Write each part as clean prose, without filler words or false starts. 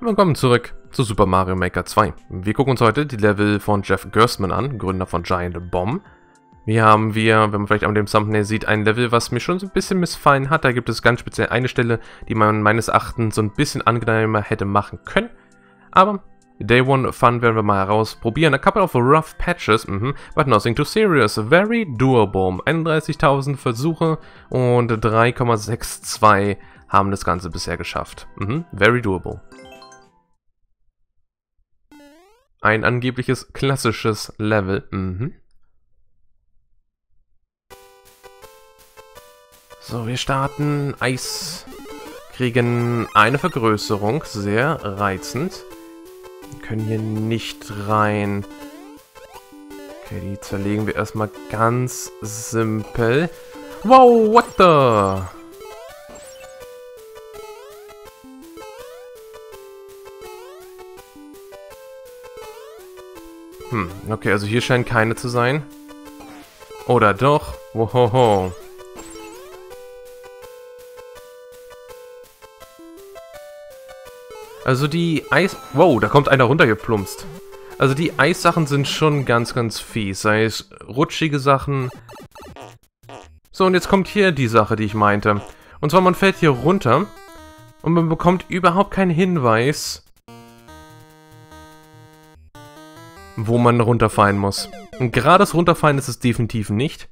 Willkommen zurück zu Super Mario Maker 2. Wir gucken uns heute die Level von Jeff Gerstmann an, Gründer von Giant Bomb. Hier haben wir, wenn man vielleicht an dem Thumbnail sieht, ein Level, was mir schon so ein bisschen missfallen hat. Da gibt es ganz speziell eine Stelle, die man meines Erachtens so ein bisschen angenehmer hätte machen können. Aber Day One Fun werden wir mal herausprobieren. A couple of rough patches, but nothing too serious. Very doable. 31.000 Versuche und 3,62 haben das Ganze bisher geschafft. Very doable. Ein angebliches klassisches Level. So, wir starten. Eis. Kriegen eine Vergrößerung. Sehr reizend. Wir können hier nicht rein. Okay, die zerlegen wir erstmal ganz simpel. Wow, what the... Okay, also hier scheinen keine zu sein. Oder doch? Wohoho. Also die Eis... Wow, da kommt einer runtergeplumpst. Also die Eissachen sind schon ganz, ganz fies. Sei es rutschige Sachen. So, und jetzt kommt hier die Sache, die ich meinte. Und zwar, man fällt hier runter und man bekommt überhaupt keinen Hinweis, wo man runterfallen muss. Und gerades Runterfallen ist es definitiv nicht.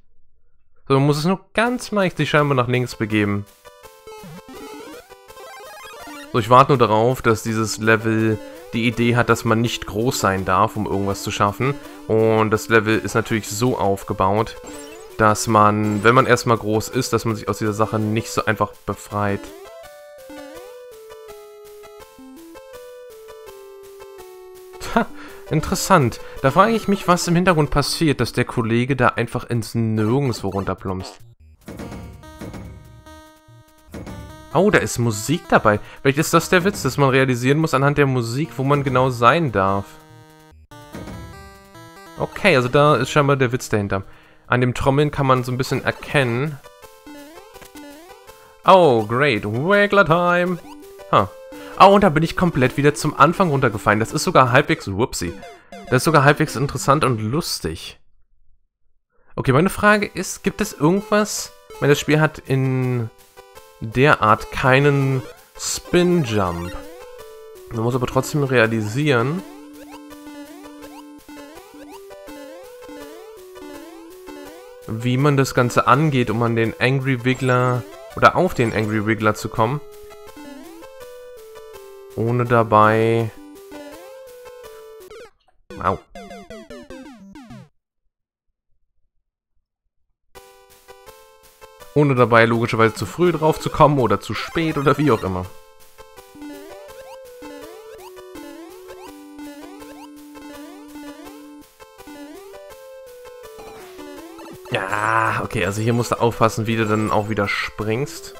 So, man muss es nur ganz leicht sich scheinbar nach links begeben. So, ich warte nur darauf, dass dieses Level die Idee hat, dass man nicht groß sein darf, um irgendwas zu schaffen. Und das Level ist natürlich so aufgebaut, dass man, wenn man erstmal groß ist, dass man sich aus dieser Sache nicht so einfach befreit. Interessant. Da frage ich mich, was im Hintergrund passiert, dass der Kollege da einfach ins Nirgendwo runterplumpst. Oh, da ist Musik dabei. Vielleicht ist das der Witz, dass man realisieren muss anhand der Musik, wo man genau sein darf. Okay, also da ist scheinbar der Witz dahinter. An dem Trommeln kann man so ein bisschen erkennen. Oh, great. Waggler Time. Huh. Oh, und da bin ich komplett wieder zum Anfang runtergefallen. Das ist sogar halbwegs... Whoopsie. Das ist sogar halbwegs interessant und lustig. Okay, meine Frage ist, gibt es irgendwas... Ich meine, das Spiel hat in der Art keinen Spin-Jump. Man muss aber trotzdem realisieren... wie man das Ganze angeht, um an den Angry Wiggler... oder auf den Angry Wiggler zu kommen. Ohne dabei... Au. Ohne dabei logischerweise zu früh drauf zu kommen oder zu spät oder wie auch immer. Ja, okay, also hier musst du aufpassen, wie du dann auch wieder springst.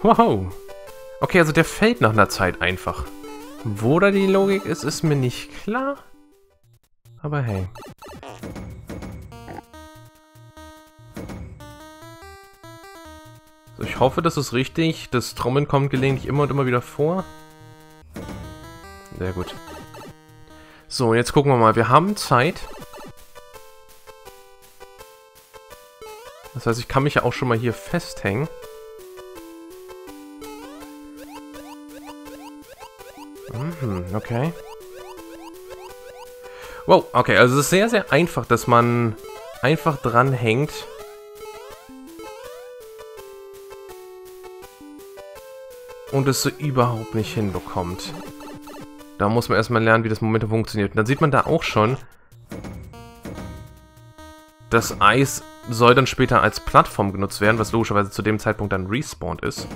Wow. Okay, also der fällt nach einer Zeit einfach. Wo da die Logik ist, ist mir nicht klar. Aber hey. So, ich hoffe, das ist richtig. Das Trommeln kommt gelegentlich immer und immer wieder vor. Sehr gut. So, jetzt gucken wir mal. Wir haben Zeit. Das heißt, ich kann mich ja auch schon mal hier festhängen. Okay. Wow, okay, also es ist sehr, sehr einfach, dass man einfach dran hängt. Und es so überhaupt nicht hinbekommt. Da muss man erstmal lernen, wie das Momentum funktioniert. Und dann sieht man da auch schon, das Eis soll dann später als Plattform genutzt werden, was logischerweise zu dem Zeitpunkt dann respawned ist.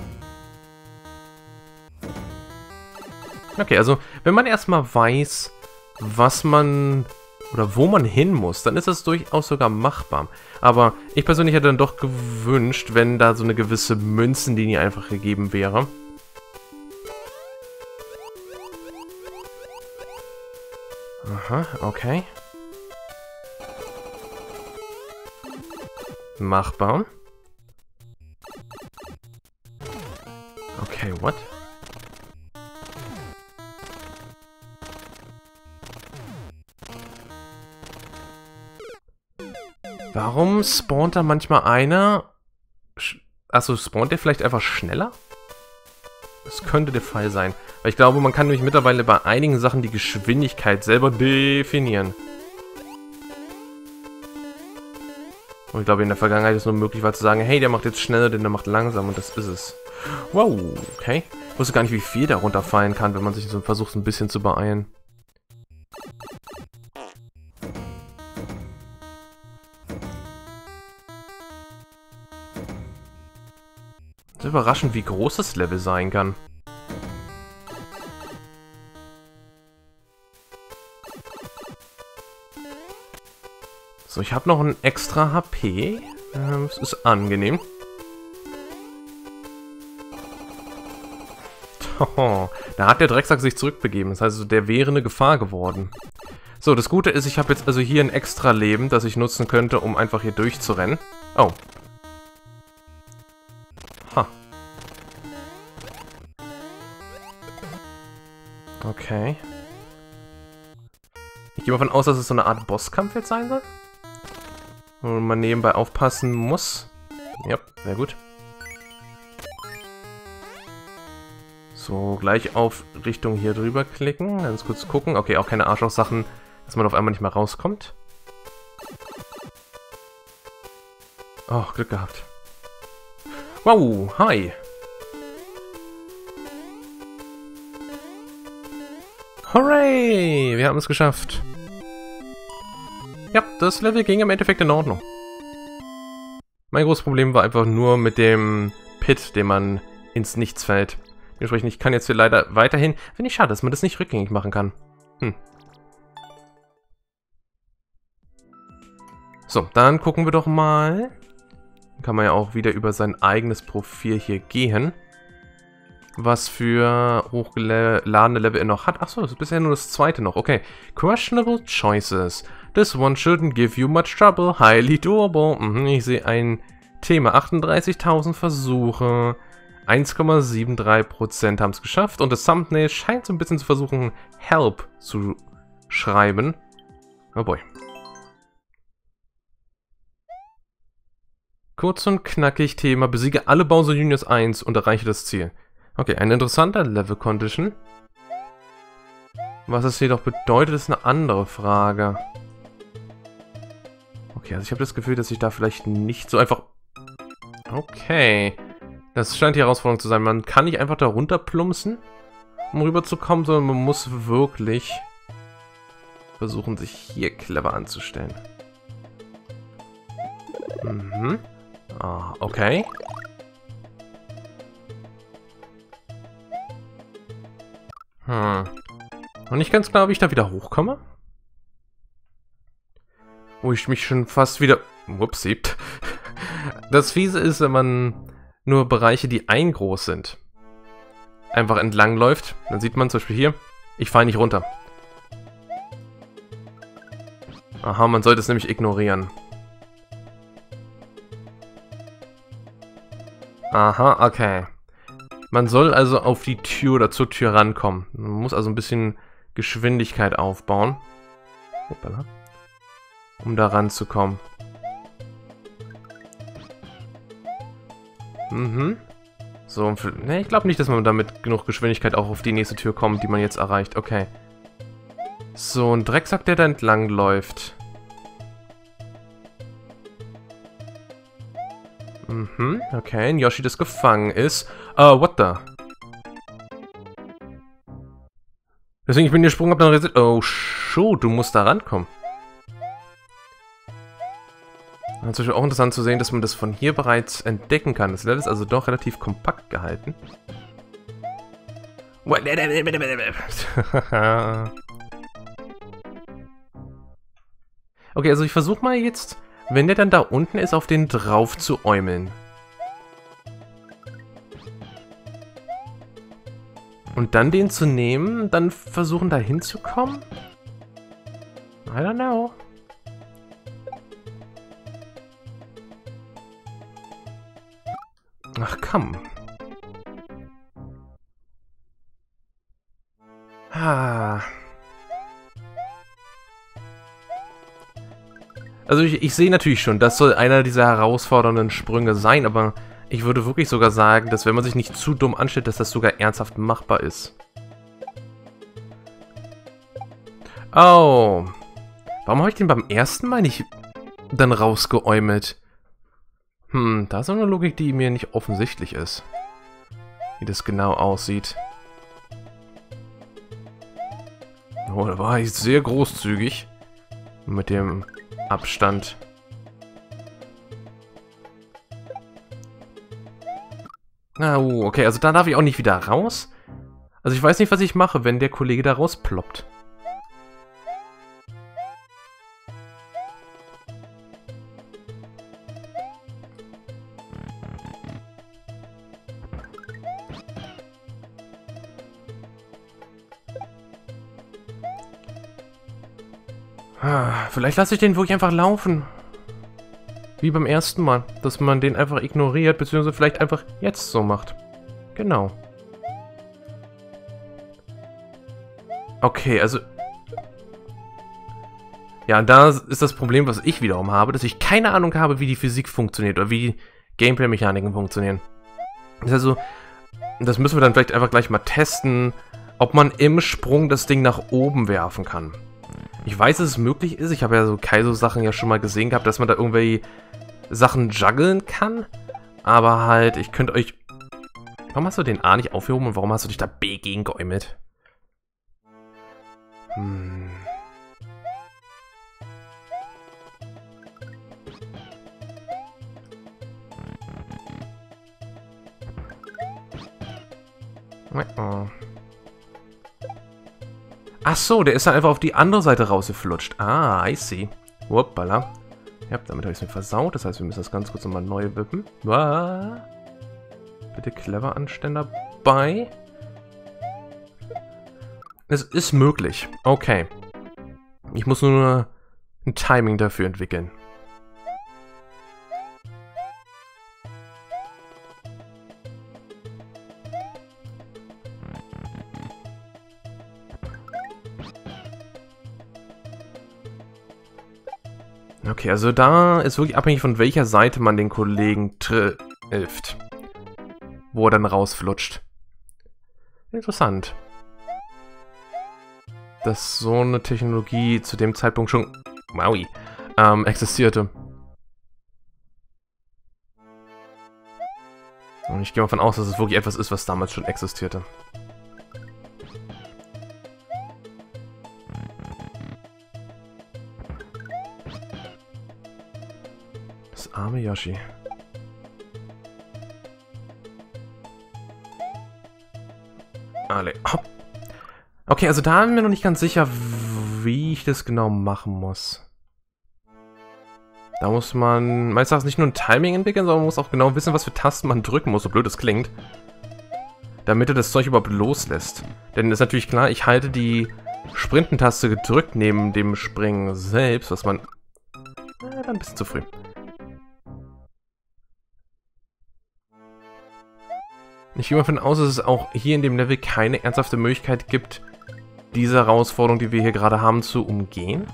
Okay, also wenn man erstmal weiß, was man oder wo man hin muss, dann ist das durchaus sogar machbar. Aber ich persönlich hätte dann doch gewünscht, wenn da so eine gewisse Münzenlinie einfach gegeben wäre. Aha, okay. Machbar. Okay, what? Warum spawnt da manchmal einer? Achso, spawnt der vielleicht einfach schneller? Das könnte der Fall sein. Weil ich glaube, man kann nämlich mittlerweile bei einigen Sachen die Geschwindigkeit selber definieren. Und ich glaube, in der Vergangenheit ist nur möglich war zu sagen, hey, der macht jetzt schneller, denn der macht langsam und das ist es. Wow, okay. Ich wusste gar nicht, wie viel da runterfallen kann, wenn man sich so versucht, ein bisschen zu beeilen. Das ist überraschend, wie groß das Level sein kann. So, ich habe noch ein extra HP. Das ist angenehm. Oh, da hat der Drecksack sich zurückbegeben. Das heißt, der wäre eine Gefahr geworden. So, das Gute ist, ich habe jetzt also hier ein extra Leben, das ich nutzen könnte, um einfach hier durchzurennen. Oh. Ha. Okay. Ich gehe mal davon aus, dass es so eine Art Bosskampf jetzt sein soll. Und man nebenbei aufpassen muss. Ja, sehr gut. So, gleich auf Richtung hier drüber klicken. Ganz kurz gucken. Okay, auch keine Arschloch-Sachen, dass man auf einmal nicht mehr rauskommt. Oh, Glück gehabt. Wow, hi. Hooray, wir haben es geschafft. Ja, das Level ging im Endeffekt in Ordnung. Mein großes Problem war einfach nur mit dem Pit, den man ins Nichts fällt. Dementsprechend, ich kann jetzt hier leider weiterhin... Finde ich schade, dass man das nicht rückgängig machen kann. Hm. So, dann gucken wir doch mal. Dann kann man ja auch wieder über sein eigenes Profil hier gehen. Was für hochgeladene Level er noch hat. Achso, das ist bisher nur das zweite noch. Okay. Questionable Choices. This one shouldn't give you much trouble. Highly doable. Mhm, ich sehe ein Thema. 38.000 Versuche. 1,73% haben es geschafft. Und das Thumbnail scheint so ein bisschen zu versuchen, Help zu schreiben. Oh boy. Kurz und knackig Thema. Besiege alle Bowser Juniors 1 und erreiche das Ziel. Okay, ein interessanter Level-Condition. Was es jedoch bedeutet, ist eine andere Frage. Okay, also ich habe das Gefühl, dass ich da vielleicht nicht so einfach... Okay. Das scheint die Herausforderung zu sein. Man kann nicht einfach da runterplumpsen, um rüberzukommen, sondern man muss wirklich versuchen, sich hier clever anzustellen. Mhm. Ah, okay. Hm. Noch nicht ganz klar, wie ich da wieder hochkomme. Wo ich mich schon fast wieder... Upsie. Das Fiese ist, wenn man nur Bereiche, die ein groß sind, einfach entlang läuft. Dann sieht man zum Beispiel hier, ich falle nicht runter. Aha, man sollte es nämlich ignorieren. Aha, okay. Man soll also auf die Tür oder zur Tür rankommen. Man muss also ein bisschen Geschwindigkeit aufbauen. Hoppala. Um da ranzukommen. Mhm. So, ne, ich glaube nicht, dass man damit genug Geschwindigkeit auch auf die nächste Tür kommt, die man jetzt erreicht. Okay. So, ein Drecksack, der da entlang läuft. Mhm, okay, ein Yoshi, das gefangen ist. What the? Deswegen, ich bin gesprungen, hab dann reset. Oh, shoot, du musst da rankommen. Natürlich auch interessant zu sehen, dass man das von hier bereits entdecken kann. Das Level ist also doch relativ kompakt gehalten. Okay, also ich versuche mal jetzt... Wenn der dann da unten ist, auf den drauf zu äumeln. Und dann den zu nehmen, dann versuchen da hinzukommen? I don't know. Ach, komm. Ja. Also ich sehe natürlich schon, das soll einer dieser herausfordernden Sprünge sein, aber ich würde wirklich sogar sagen, dass wenn man sich nicht zu dumm anstellt, dass das sogar ernsthaft machbar ist. Oh. Warum habe ich den beim ersten Mal nicht dann rausgeäumelt? Hm, da ist auch eine Logik, die mir nicht offensichtlich ist. Wie das genau aussieht. Oh, da war ich sehr großzügig mit dem Abstand. Oh, okay, also da darf ich auch nicht wieder raus. Also ich weiß nicht, was ich mache, wenn der Kollege da rausploppt. Vielleicht lasse ich den wirklich einfach laufen. Wie beim ersten Mal. Dass man den einfach ignoriert, beziehungsweise vielleicht einfach jetzt so macht. Genau. Okay, also... Ja, da ist das Problem, was ich wiederum habe, dass ich keine Ahnung habe, wie die Physik funktioniert oder wie Gameplay-Mechaniken funktionieren. Also, das müssen wir dann vielleicht einfach gleich mal testen, ob man im Sprung das Ding nach oben werfen kann. Ich weiß, dass es möglich ist. Ich habe ja so Kaizo-Sachen ja schon mal gesehen gehabt, dass man da irgendwelche Sachen juggeln kann. Aber halt, ich könnte euch... Warum hast du den A nicht aufgehoben und warum hast du dich da B gegen geäumelt? Hm. Oh. Ach so, der ist dann einfach auf die andere Seite rausgeflutscht. Ah, I see. Hoppala. Ja, damit habe ich es mir versaut. Das heißt, wir müssen das ganz kurz nochmal neu wippen. Bitte clever Anständer bei. Es ist möglich. Okay. Ich muss nur ein Timing dafür entwickeln. Okay, also da ist wirklich abhängig, von welcher Seite man den Kollegen trifft. Wo er dann rausflutscht. Interessant. Dass so eine Technologie zu dem Zeitpunkt schon existierte. Und ich gehe mal davon aus, dass es wirklich etwas ist, was damals schon existierte. Arme Yoshi. Alle. Hopp. Okay, also da bin ich mir noch nicht ganz sicher, wie ich das genau machen muss. Da muss man meines Erachtens nicht nur ein Timing entwickeln, sondern man muss auch genau wissen, was für Tasten man drücken muss, so blöd es klingt. Damit er das Zeug überhaupt loslässt. Denn ist natürlich klar, ich halte die Sprintentaste gedrückt neben dem Springen selbst, was man... ein bisschen zu früh. Ich gehe mal davon aus, dass es auch hier in dem Level keine ernsthafte Möglichkeit gibt, diese Herausforderung, die wir hier gerade haben, zu umgehen.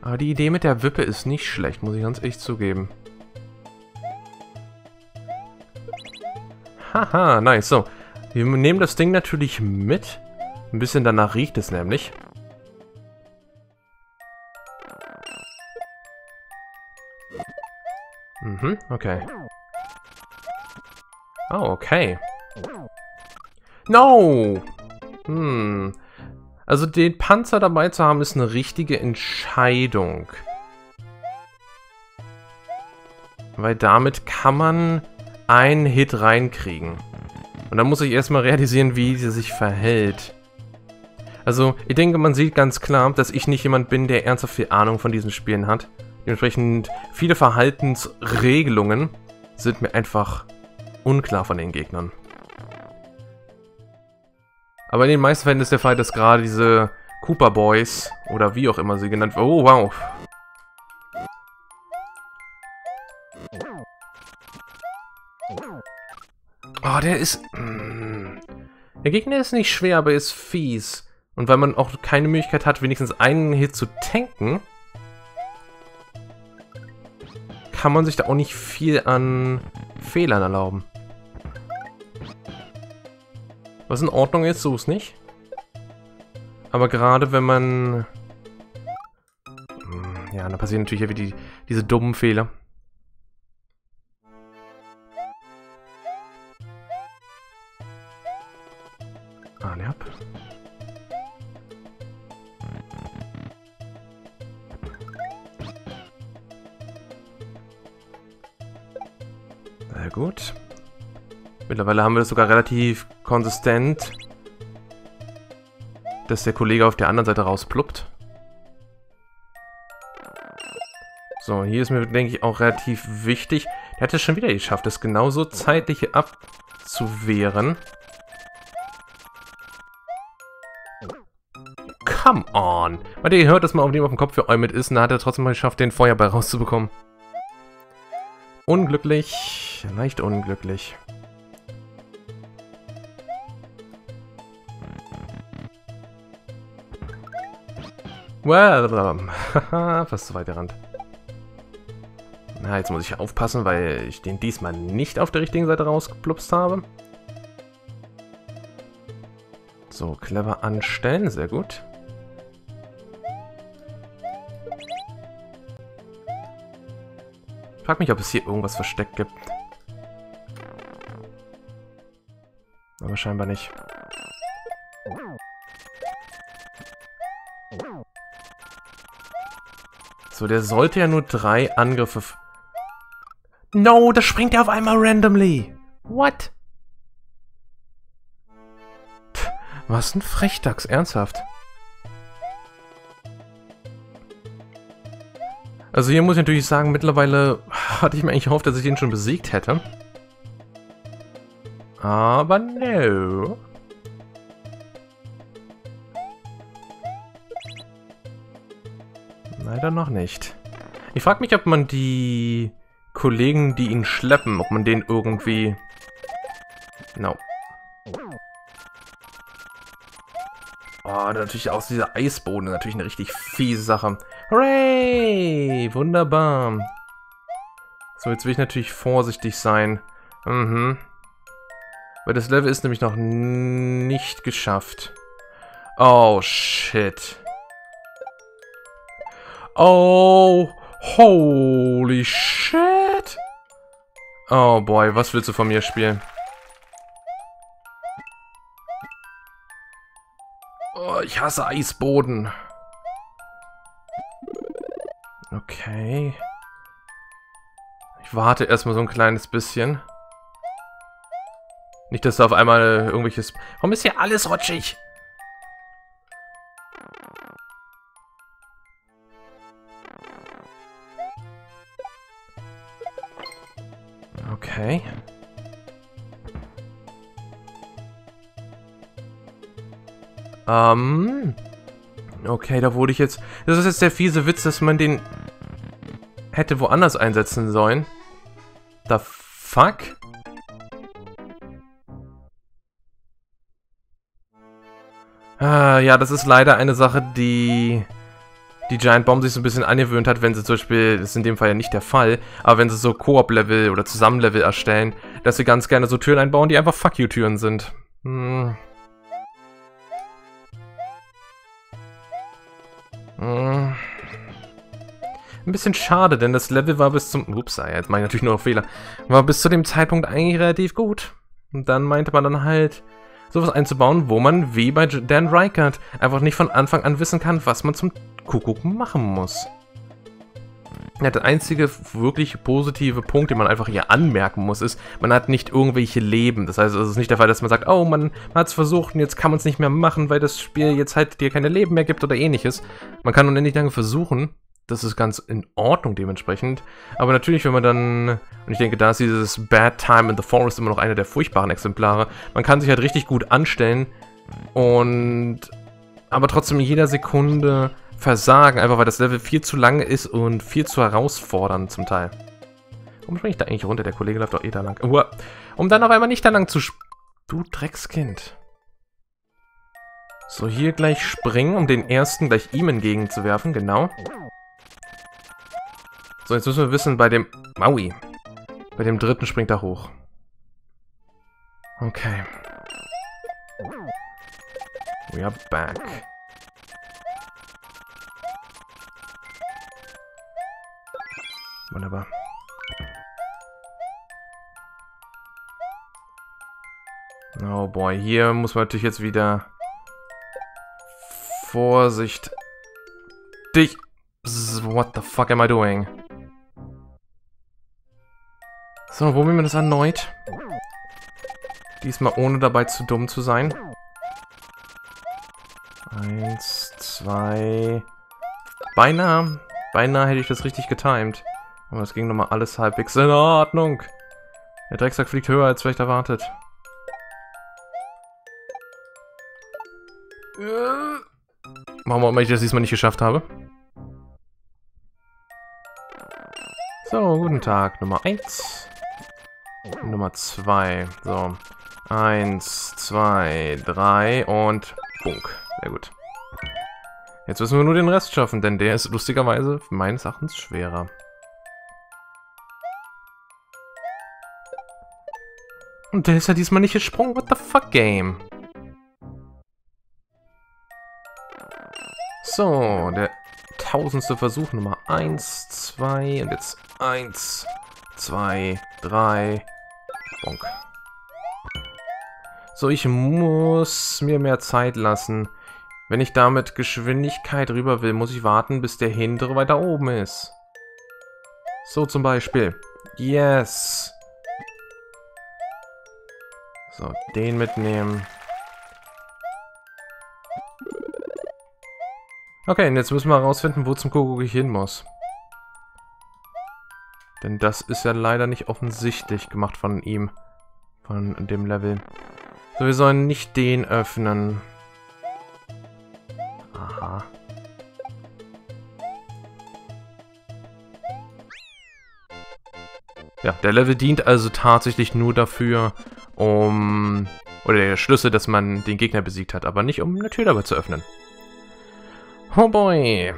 Aber die Idee mit der Wippe ist nicht schlecht, muss ich ganz ehrlich zugeben. Haha, nice. So, wir nehmen das Ding natürlich mit. Ein bisschen danach riecht es nämlich. Mhm, okay. Oh, okay. No! Hm. Also den Panzer dabei zu haben, ist eine richtige Entscheidung. Weil damit kann man einen Hit reinkriegen. Und dann muss ich erstmal realisieren, wie sie sich verhält. Also, ich denke, man sieht ganz klar, dass ich nicht jemand bin, der ernsthaft viel Ahnung von diesen Spielen hat. Dementsprechend viele Verhaltensregelungen sind mir einfach unklar von den Gegnern. Aber in den meisten Fällen ist der Fall, dass gerade diese Koopa Boys oder wie auch immer sie genannt werden. Oh, wow. Oh, der ist... Der Gegner ist nicht schwer, aber ist fies. Und weil man auch keine Möglichkeit hat, wenigstens einen Hit zu tanken, kann man sich da auch nicht viel an Fehlern erlauben. Was in Ordnung ist, so ist nicht. Aber gerade wenn man... Ja, da passieren natürlich wieder diese dummen Fehler. Ah, ne, ab. Sehr gut. Mittlerweile haben wir das sogar relativ konsistent, dass der Kollege auf der anderen Seite rauspluppt. So, hier ist mir, denke ich, auch relativ wichtig. Der hat es schon wieder geschafft, das genauso zeitlich abzuwehren. Come on! Weil ihr hört, dass man auf dem Kopf geäumt ist, und da hat er trotzdem mal geschafft, den Feuerball rauszubekommen. Unglücklich. Leicht unglücklich. Well, haha, fast zu weit gerannt. Na, jetzt muss ich aufpassen, weil ich den diesmal nicht auf der richtigen Seite rausgeplupst habe. So, clever anstellen, sehr gut. Ich frage mich, ob es hier irgendwas versteckt gibt. Aber scheinbar nicht. So, der sollte ja nur 3 Angriffe... No, da springt er auf einmal randomly. What? Pff, was ein Frechdachs, ernsthaft. Also hier muss ich natürlich sagen, mittlerweile hatte ich mir eigentlich gehofft, dass ich den schon besiegt hätte. Aber no. Leider noch nicht. Ich frage mich, ob man die Kollegen, die ihn schleppen, ob man den irgendwie... No. Oh, natürlich auch dieser Eisboden, natürlich eine richtig fiese Sache. Hooray! Wunderbar. So, jetzt will ich natürlich vorsichtig sein. Mhm. Weil das Level ist nämlich noch nicht geschafft. Oh, shit. Oh, holy shit. Oh boy, was willst du von mir spielen? Oh, ich hasse Eisboden. Okay. Ich warte erstmal so ein kleines bisschen. Nicht, dass da auf einmal irgendwelches... Warum ist hier alles rutschig? Okay. Okay, da wurde ich jetzt... Das ist jetzt der fiese Witz, dass man den... hätte woanders einsetzen sollen. The fuck? Ah, ja, das ist leider eine Sache, die... die Giant Bomb sich so ein bisschen angewöhnt hat, wenn sie zum Beispiel, das ist in dem Fall ja nicht der Fall, aber wenn sie so Koop-Level oder Zusammen-Level erstellen, dass sie ganz gerne so Türen einbauen, die einfach Fuck-You-Türen sind. Ein bisschen schade, denn das Level war bis zum... Ups, jetzt mache ich natürlich nur noch Fehler. War bis zu dem Zeitpunkt eigentlich relativ gut. Und dann meinte man dann halt... sowas einzubauen, wo man, wie bei Dan Reichert, einfach nicht von Anfang an wissen kann, was man zum Kuckuck machen muss. Ja, der einzige wirklich positive Punkt, den man einfach hier anmerken muss, ist, man hat nicht irgendwelche Leben. Das heißt, es ist nicht der Fall, dass man sagt, oh, man hat es versucht und jetzt kann man es nicht mehr machen, weil das Spiel jetzt halt dir keine Leben mehr gibt oder ähnliches. Man kann unendlich lange versuchen, das ist ganz in Ordnung dementsprechend. Aber natürlich, wenn man dann, und ich denke, da ist dieses Bad Time in the Forest immer noch einer der furchtbaren Exemplare. Man kann sich halt richtig gut anstellen und aber trotzdem in jeder Sekunde versagen, einfach weil das Level viel zu lang ist und viel zu herausfordernd zum Teil. Warum springe ich da eigentlich runter? Der Kollege läuft doch eh da lang. Uah. Um dann auf einmal nicht da lang zu Du Dreckskind. So, hier gleich springen, um den ersten gleich ihm entgegenzuwerfen. Genau. So, jetzt müssen wir wissen, bei dem... Maui. Bei dem dritten springt er hoch. Okay. We are back. Wunderbar. Oh boy, hier muss man natürlich jetzt wieder... Vorsicht. Dich. What the fuck am I doing? So, probieren wir das erneut. Diesmal ohne dabei zu dumm zu sein. 1, 2... Beinahe. Beinahe hätte ich das richtig getimed. Aber es ging nochmal alles halbwegs in Ordnung. Der Drecksack fliegt höher als vielleicht erwartet. Warum ich das diesmal nicht geschafft habe. So, guten Tag. Nummer 1. Nummer 2. So. 1, 2, 3 und... Bunk. Sehr gut. Jetzt müssen wir nur den Rest schaffen, denn der ist lustigerweise meines Erachtens schwerer. Und der ist ja diesmal nicht gesprungen. What the fuck, Game? So, der 1000. Versuch. Nummer 1, 2 und jetzt 1, 2, 3. Bonk. So, ich muss mir mehr Zeit lassen. Wenn ich da mit Geschwindigkeit rüber will, muss ich warten, bis der hintere weiter oben ist. So zum Beispiel. Yes. So, den mitnehmen. Okay, und jetzt müssen wir herausfinden, wo zum Kuckuck ich hin muss. Denn das ist ja leider nicht offensichtlich gemacht von ihm. Von dem Level. So, wir sollen nicht den öffnen. Aha. Ja, der Level dient also tatsächlich nur dafür, um... Oder der Schlüssel, dass man den Gegner besiegt hat, aber nicht, um eine Tür dabei zu öffnen. Oh boy.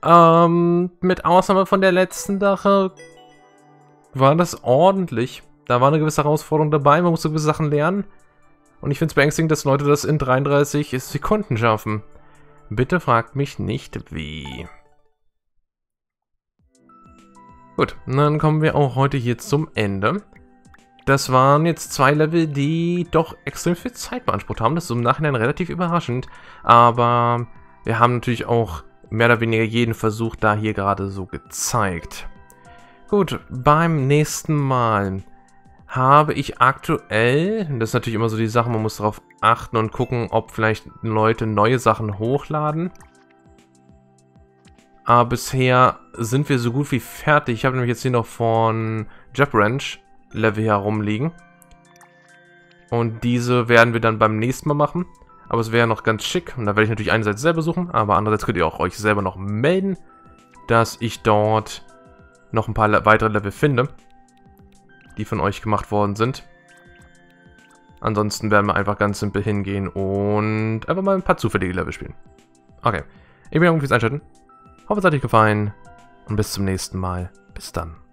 Mit Ausnahme von der letzten Sache war das ordentlich. Da war eine gewisse Herausforderung dabei, man musste gewisse Sachen lernen. Und ich finde es beängstigend, dass Leute das in 33 Sekunden schaffen. Bitte fragt mich nicht, wie. Gut, dann kommen wir auch heute hier zum Ende. Das waren jetzt 2 Level, die doch extrem viel Zeit beansprucht haben. Das ist im Nachhinein relativ überraschend, aber... Wir haben natürlich auch mehr oder weniger jeden Versuch da hier gerade so gezeigt. Gut, beim nächsten Mal habe ich aktuell, das ist natürlich immer so die Sache, man muss darauf achten und gucken, ob vielleicht Leute neue Sachen hochladen. Aber bisher sind wir so gut wie fertig. Ich habe nämlich jetzt hier noch von Jeff Wrench Level herumliegen. Und diese werden wir dann beim nächsten Mal machen. Aber es wäre noch ganz schick. Und da werde ich natürlich einerseits selber suchen, aber andererseits könnt ihr auch euch selber noch melden, dass ich dort noch ein paar weitere Level finde, die von euch gemacht worden sind. Ansonsten werden wir einfach ganz simpel hingehen und einfach mal ein paar zufällige Level spielen. Okay, ich bin irgendwie fürs Einschalten. Hoffe, es hat euch gefallen und bis zum nächsten Mal. Bis dann.